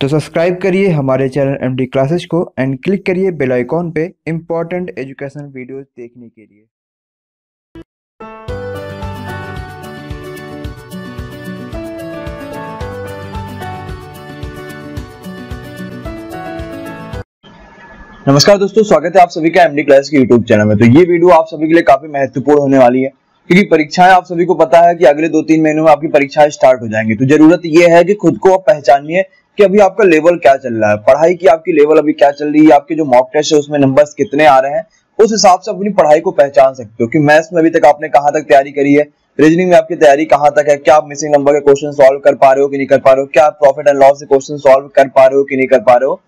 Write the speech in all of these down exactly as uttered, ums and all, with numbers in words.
तो सब्सक्राइब करिए हमारे चैनल एमडी क्लासेस को एंड क्लिक करिए बेल आइकॉन पे इम्पोर्टेंट एजुकेशन वीडियोस देखने के लिए। नमस्कार दोस्तों, स्वागत है आप सभी का एमडी क्लासेस के यूट्यूब चैनल में। तो ये वीडियो आप सभी के लिए काफी महत्वपूर्ण होने वाली है क्योंकि परीक्षाएं आप सभी को पता है कि अगले दो तीन महीनों में आपकी परीक्षाएं स्टार्ट हो जाएंगी। तो जरूरत यह है कि खुद को आप पहचानिए कि अभी आपका लेवल क्या चल रहा है, पढ़ाई की आपकी लेवल अभी क्या चल रही है, आपके जो मॉक टेस्ट है उसमें नंबर्स कितने आ रहे हैं, उस हिसाब से अपनी पढ़ाई को पहचान सकते हो कि मैथ्स में अभी तक आपने कहाँ तक तैयारी करी है, रीजनिंग में आपकी तैयारी कहाँ तक है, क्या आप मिसिंग नंबर के क्वेश्चन सॉल्व कर पा रहे हो कि नहीं कर पा रहे हो, क्या आप प्रॉफिट एंड लॉस के क्वेश्चन सॉल्व कर पा रहे हो कि नहीं कर पा रहे हो।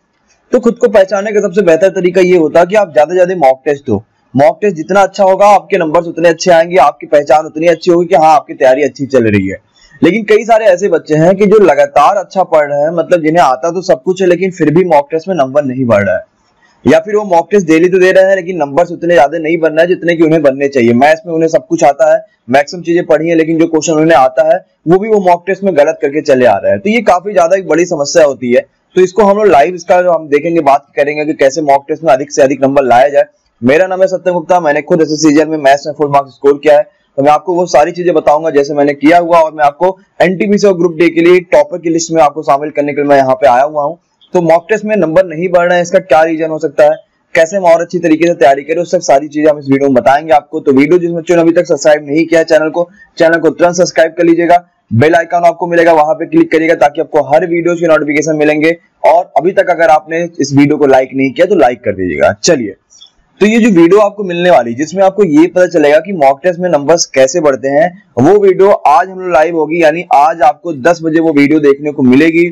तो खुद को पहचानने का सबसे बेहतर तरीका ये होता है कि आप ज्यादा ज्यादा मॉक टेस्ट दो। मॉक टेस्ट जितना अच्छा होगा आपके नंबर्स उतने अच्छे आएंगे, आपकी पहचान उतनी अच्छी होगी कि हाँ आपकी तैयारी अच्छी चल रही है। लेकिन कई सारे ऐसे बच्चे हैं कि जो लगातार अच्छा पढ़ रहे हैं, मतलब जिन्हें आता तो सब कुछ है लेकिन फिर भी मॉक टेस्ट में नंबर नहीं बढ़ रहा है, या फिर वो मॉक टेस्ट डेली तो दे रहे हैं लेकिन नंबर्स उतने ज्यादा नहीं बन रहे हैं जितने कि उन्हें बनने चाहिए। मैथ्स में उन्हें सब कुछ आता है, मैक्सिमम चीजें पढ़ी है लेकिन जो क्वेश्चन उन्हें आता है वो भी वो मॉक टेस्ट में गलत करके चले आ रहे हैं। तो ये काफी ज्यादा एक बड़ी समस्या होती है। तो इसको हम लोग लाइव इसका हम देखेंगे, बात करेंगे कि कैसे मॉक टेस्ट में अधिक से अधिक नंबर लाया जाए। मेरा नाम है सत्यम गुप्ता, मैंने खुद S S C G L में मैथ्स में फुल मार्क्स स्कोर किया है। तो मैं आपको वो सारी चीजें बताऊंगा जैसे मैंने किया हुआ, और मैं आपको एनटीपीसी और ग्रुप डी के लिए टॉपर की लिस्ट में आपको शामिल करने के लिए मैं यहाँ पे आया हुआ हूँ। तो मॉक टेस्ट में नंबर नहीं बढ़ रहे हैं, इसका क्या रीजन हो सकता है, कैसे हम और अच्छी तरीके से तैयारी करें, उस सब सारी चीजें हम इस वीडियो में बताएंगे आपको। तो वीडियो जिस बच्चों ने अभी तक सब्सक्राइब नहीं किया चैनल को, चैनल को तुरंत सब्सक्राइब कर लीजिएगा। बेल आइकन आपको मिलेगा, वहां पे क्लिक करिएगा ताकि आपको हर वीडियो के नोटिफिकेशन मिलेंगे। और अभी तक अगर आपने इस वीडियो को लाइक नहीं किया तो लाइक कर दीजिएगा। चलिए, तो ये जो वीडियो आपको मिलने वाली जिसमें आपको ये पता चलेगा कि मॉक टेस्ट में नंबर्स कैसे बढ़ते हैं, वो वीडियो आज हम लोग लाइव होगी, यानी आज आपको दस बजे वो वीडियो देखने को मिलेगी,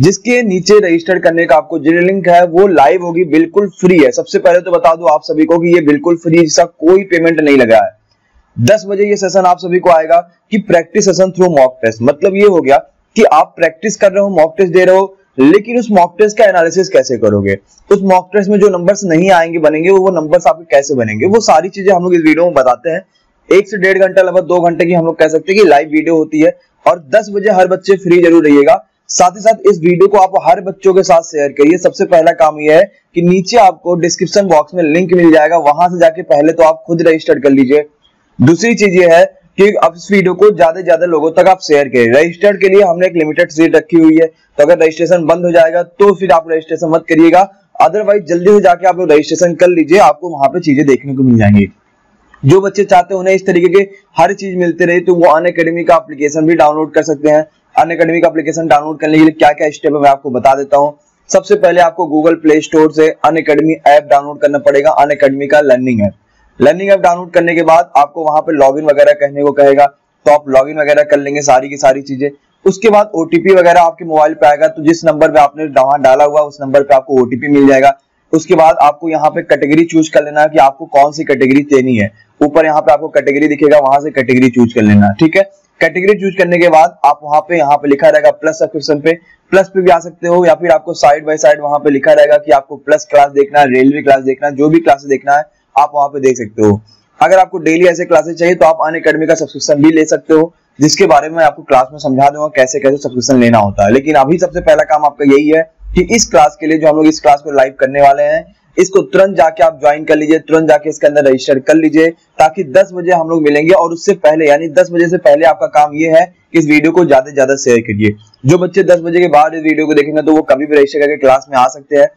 जिसके नीचे रजिस्टर करने का आपको जो लिंक है वो लाइव होगी, बिल्कुल फ्री है। सबसे पहले तो बता दूं आप सभी को कि ये बिल्कुल फ्री, इसका कोई पेमेंट नहीं लगा है। दस बजे ये सेशन आप सभी को आएगा कि practice session through mock test, मतलब ये हो गया कि आप प्रैक्टिस कर रहे हो, मॉक टेस्ट दे रहे हो, लेकिन उस मॉक टेस्ट का एनालिसिस कैसे करोगे, उस मॉक टेस्ट में जो नंबर्स नहीं आएंगे बनेंगे वो नंबर्स आपके कैसे बनेंगे, वो सारी चीजें हम लोग इस वीडियो में बताते हैं। एक से डेढ़ घंटा लगभग दो घंटे की हम लोग कह सकते हैं कि लाइव वीडियो होती है। और दस बजे हर बच्चे फ्री जरूर रहिएगा। साथ ही साथ इस वीडियो को आप हर बच्चों के साथ शेयर करिए। सबसे पहला काम यह है कि नीचे आपको डिस्क्रिप्शन बॉक्स में लिंक मिल जाएगा, वहां से जाके पहले तो आप खुद रजिस्टर कर लीजिए। दूसरी चीज ये है कि आप इस वीडियो को ज्यादा से ज्यादा लोगों तक आप शेयर करें। रजिस्टर्ड के लिए हमने एक लिमिटेड सीट रखी हुई है, तो अगर रजिस्ट्रेशन बंद हो जाएगा तो फिर आप रजिस्ट्रेशन मत करिएगा, अदरवाइज जल्दी से जाके आप लोग रजिस्ट्रेशन कर लीजिए, आपको वहां पे चीजें देखने को मिल जाएंगी। जो बच्चे चाहते हैं उन्हें इस तरीके के हर चीज मिलते रहे तो वो अनअकैडमी का एप्लीकेशन भी डाउनलोड कर सकते हैं। अनअकैडमी का एप्लीकेशन डाउनलोड करने के लिए क्या क्या स्टेप है मैं आपको बता देता हूँ। सबसे पहले आपको गूगल प्ले स्टोर से अनअकैडमी ऐप डाउनलोड करना पड़ेगा, अनअकैडमी का learning app. Learning app download करने के बाद आपको वहां पे लॉगिन वगैरह कहने को कहेगा, तो आप लॉगिन वगैरह कर लेंगे सारी की सारी चीजें। उसके बाद ओटीपी वगैरह आपके मोबाइल पे आएगा, तो जिस नंबर पे आपने वहां डाला हुआ उस नंबर पे आपको ओटीपी मिल जाएगा। उसके बाद आपको यहाँ पे कैटेगरी चूज कर लेना है कि आपको कौन सी कैटेगरी देनी है। ऊपर यहाँ पे आपको कैटेगरी दिखेगा, वहां से कैटेगरी चूज कर लेना, ठीक है। कैटेगरी चूज करने के बाद आप वहां पे यहाँ पे लिखा रहेगा प्लस सब्सक्रिप्शन पे, प्लस पे भी आ सकते हो, या फिर आपको साइड बाय साइड वहां पे लिखा रहेगा कि आपको प्लस क्लास देखना है, रेलवे क्लास देखना है, जो भी क्लासेस देखना है आप वहां पे देख सकते हो। अगर आपको डेली ऐसे क्लासेस चाहिए तो आप अनअकैडमी का सब्सक्रिप्शन भी ले सकते हो, जिसके बारे में आपको क्लास में समझा दूंगा कैसे कैसे सब्सक्रिप्शन लेना होता है। लेकिन अभी सबसे पहला काम आपका यही है कि इस क्लास के लिए जो हम लोग इस क्लास को लाइव करने वाले हैं, इसको तुरंत जाके आप ज्वाइन कर लीजिए, तुरंत जाके इसके अंदर रजिस्टर कर लीजिए, ताकि दस बजे हम लोग मिलेंगे। और उससे पहले यानी दस बजे से पहले आपका काम यह है कि इस वीडियो को ज्यादा से ज्यादा शेयर करिए। जो बच्चे दस बजे के बाद इस वीडियो को देखेंगे तो वो कभी भी रजिस्टर करके क्लास में आ सकते हैं।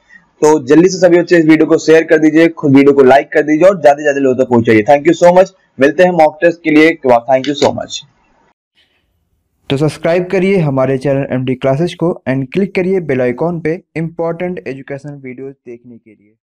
तो जल्दी से सभी बच्चे इस वीडियो को शेयर कर दीजिए, खुद वीडियो को लाइक कर दीजिए और ज्यादा से ज्यादा लोगों तक पहुंचाइए। थैंक यू सो मच, मिलते हैं मॉक टेस्ट के लिए। Thank you so much. तो सब्सक्राइब करिए हमारे चैनल एमडी क्लासेस को एंड क्लिक करिए बेल आइकॉन पे इम्पोर्टेंट एजुकेशन वीडियोस देखने के लिए।